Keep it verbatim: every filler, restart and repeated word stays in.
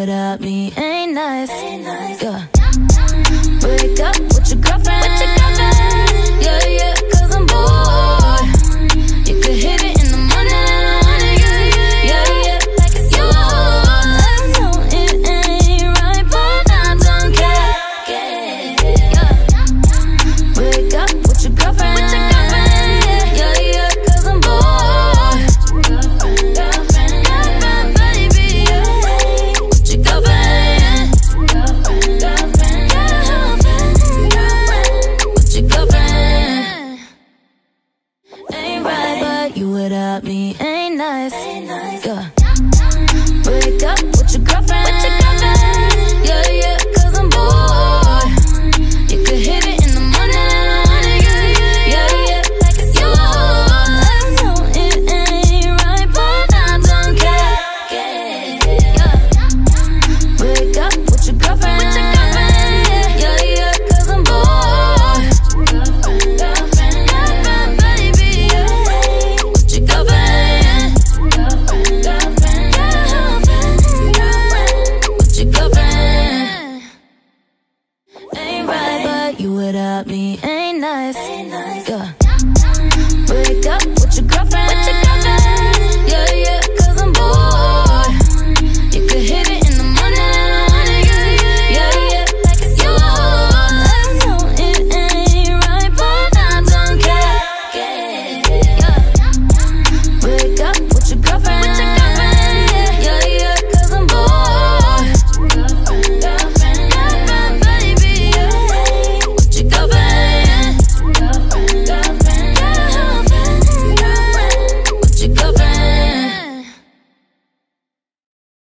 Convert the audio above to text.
without me ain't nice. Ain't nice. Yeah. Break up with your girlfriend. With your girlfriend. Yeah, yeah, 'cause I'm bored. You could hit it in the morning. Yeah, yeah, yeah, yeah, like it's yours. I know it ain't right, but I don't care. Yeah. Break up with your girlfriend. With your girlfriend. Yeah, yeah, 'cause I'm bored. Girlfriend, girlfriend, girlfriend, baby. Yeah. With your girlfriend. Girlfriend, girlfriend, girlfriend, girlfriend. With your girlfriend. Ain't right, but you without me ain't nice. Ain't nice. Yeah. Break up with your girlfriend.